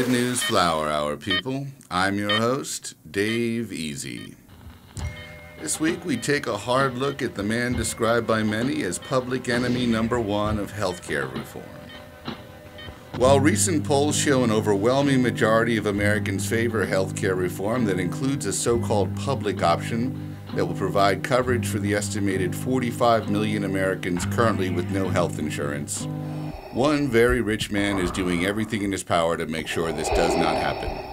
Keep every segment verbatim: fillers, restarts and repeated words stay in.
Good News Flower Hour, people. I'm your host, Dave Easy. This week we take a hard look at the man described by many as public enemy number one of healthcare reform. While recent polls show an overwhelming majority of Americans favor healthcare reform that includes a so-called public option that will provide coverage for the estimated forty-five million Americans currently with no health insurance, one very rich man is doing everything in his power to make sure this does not happen.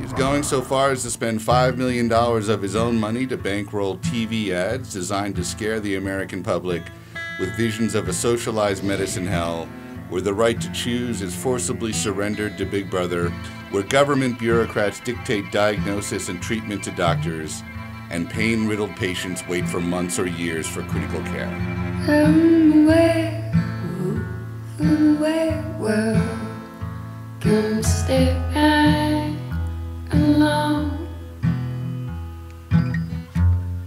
He's going so far as to spend five million dollars of his own money to bankroll T V ads designed to scare the American public with visions of a socialized medicine hell where the right to choose is forcibly surrendered to Big Brother, where government bureaucrats dictate diagnosis and treatment to doctors, and pain-riddled patients wait for months or years for critical care. I'm away. From where world can stay right alone,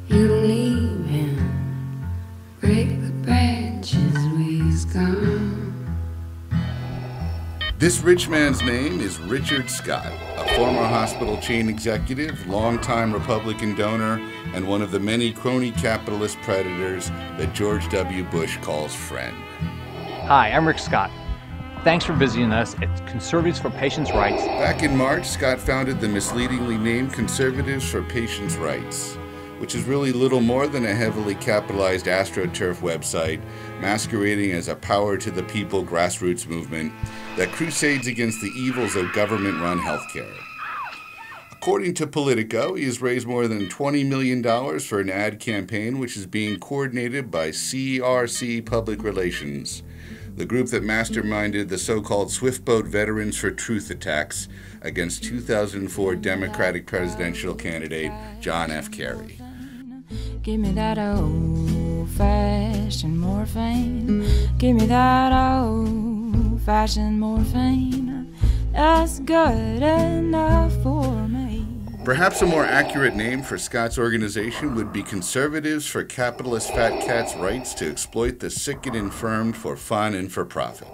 you leave him, break the branches where he's gone. This rich man's name is Richard Scott, a former hospital chain executive, longtime Republican donor, and one of the many crony capitalist predators that George W. Bush calls friend. Hi, I'm Rick Scott. Thanks for visiting us at Conservatives for Patients' Rights. Back in March, Scott founded the misleadingly named Conservatives for Patients' Rights, which is really little more than a heavily capitalized AstroTurf website masquerading as a power to the people grassroots movement that crusades against the evils of government-run healthcare. According to Politico, he has raised more than twenty million dollars for an ad campaign which is being coordinated by C R C Public Relations, the group that masterminded the so-called Swift Boat Veterans for Truth attacks against two thousand four Democratic presidential candidate John F. Kerry. Give me that old-fashioned morphine. Give me that old-fashioned morphine. That's good enough for me. Perhaps a more accurate name for Scott's organization would be Conservatives for Capitalist Fat Cats' Rights to Exploit the Sick and Infirmed for Fun and for Profit.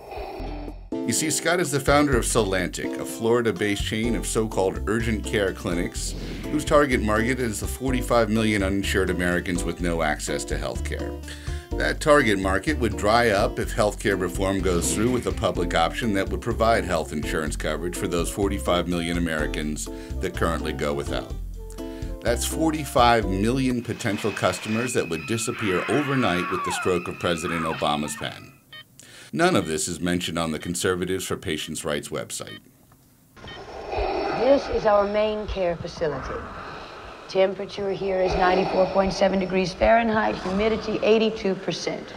You see, Scott is the founder of Solantic, a Florida-based chain of so-called urgent care clinics, whose target market is the forty-five million uninsured Americans with no access to health care. That target market would dry up if healthcare reform goes through with a public option that would provide health insurance coverage for those forty-five million Americans that currently go without. That's forty-five million potential customers that would disappear overnight with the stroke of President Obama's pen. None of this is mentioned on the Conservatives for Patients' Rights website. This is our main care facility. Temperature here is ninety-four point seven degrees Fahrenheit, humidity eighty-two percent.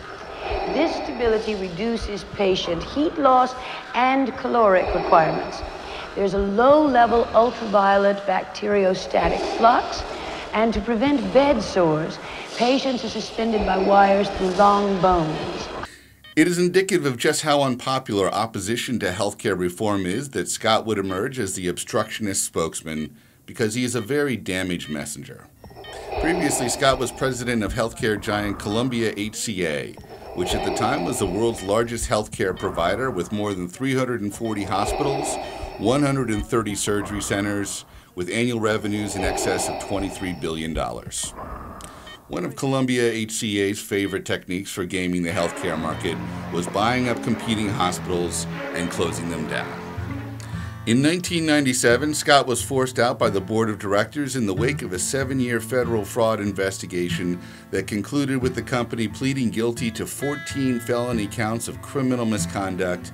This stability reduces patient heat loss and caloric requirements. There's a low-level ultraviolet bacteriostatic flux, and to prevent bed sores, patients are suspended by wires through long bones. It is indicative of just how unpopular opposition to healthcare reform is that Scott would emerge as the obstructionist spokesman, because he is a very damaged messenger. Previously, Scott was president of healthcare giant Columbia H C A, which at the time was the world's largest healthcare provider with more than three hundred forty hospitals, one hundred thirty surgery centers, with annual revenues in excess of twenty-three billion dollars. One of Columbia H C A's favorite techniques for gaming the healthcare market was buying up competing hospitals and closing them down. In nineteen ninety-seven, Scott was forced out by the board of directors in the wake of a seven-year federal fraud investigation that concluded with the company pleading guilty to fourteen felony counts of criminal misconduct,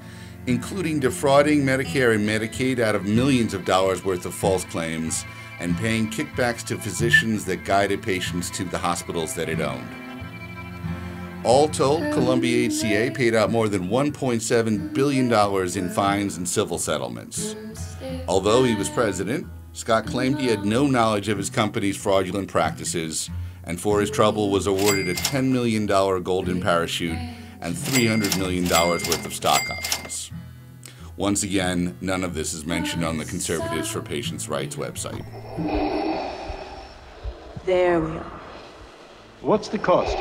including defrauding Medicare and Medicaid out of millions of dollars worth of false claims and paying kickbacks to physicians that guided patients to the hospitals that it owned. All told, Columbia H C A paid out more than one point seven billion dollars in fines and civil settlements. Although he was president, Scott claimed he had no knowledge of his company's fraudulent practices, and for his trouble was awarded a ten million dollars golden parachute and three hundred million dollars worth of stock options. Once again, none of this is mentioned on the Conservatives for Patients' Rights website. There we are. What's the cost?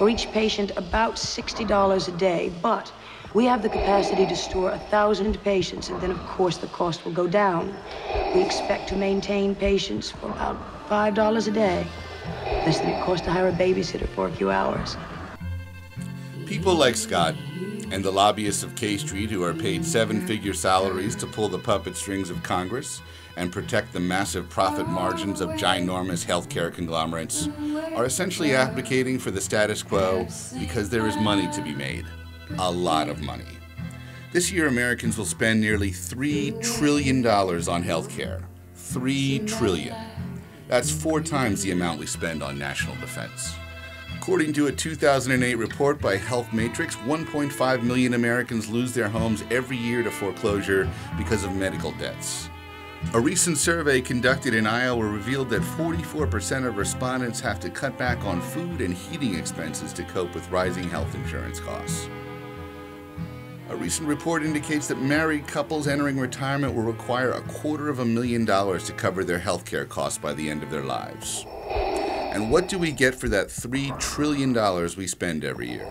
For each patient, about sixty dollars a day, but We have the capacity to store a thousand patients, and then, of course, the cost will go down. We expect to maintain patients for about five dollars a day. Less than it costs to hire a babysitter for a few hours. People like Scott and the lobbyists of K Street, who are paid seven-figure salaries to pull the puppet strings of Congress and protect the massive profit margins of ginormous healthcare conglomerates, are essentially advocating for the status quo because there is money to be made. A lot of money. This year, Americans will spend nearly three trillion dollars on healthcare. three trillion dollars. That's four times the amount we spend on national defense. According to a two thousand eight report by Health Matrix, one point five million Americans lose their homes every year to foreclosure because of medical debts. A recent survey conducted in Iowa revealed that forty-four percent of respondents have to cut back on food and heating expenses to cope with rising health insurance costs. A recent report indicates that married couples entering retirement will require a quarter of a million dollars to cover their health care costs by the end of their lives. And what do we get for that three trillion dollars we spend every year?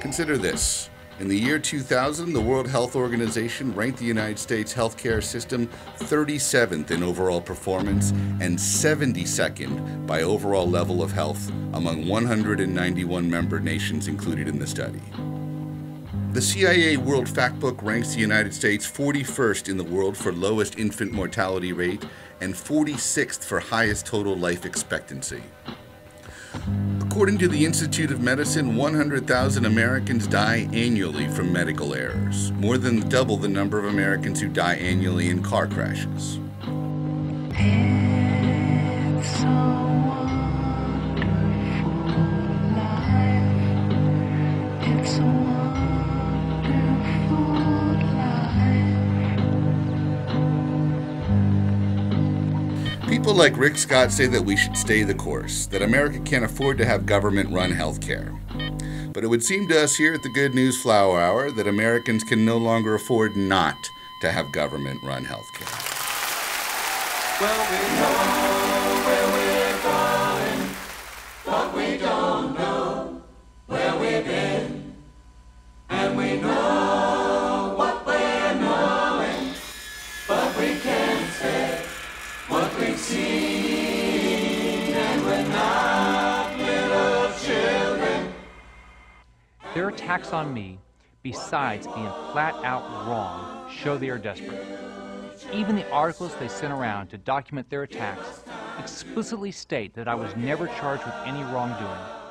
Consider this. In the year two thousand, the World Health Organization ranked the United States healthcare system thirty-seventh in overall performance and seventy-second by overall level of health among one hundred ninety-one member nations included in the study. The C I A World Factbook ranks the United States forty-first in the world for lowest infant mortality rate and forty-sixth for highest total life expectancy. According to the Institute of Medicine, one hundred thousand Americans die annually from medical errors, more than double the number of Americans who die annually in car crashes. It's a wonderful life. It's a People like Rick Scott say that we should stay the course, that America can't afford to have government-run health care. But it would seem to us here at the Good News Flower Hour that Americans can no longer afford not to have government-run health care. Well, we know where we're going, but we don't know where we've been, and we know what we're knowing, but we can't say what we've seen, and we're not little children. Their attacks on me, besides being flat out wrong, show they are desperate. Even the articles they sent around to document their attacks explicitly state that I was never charged with any wrongdoing.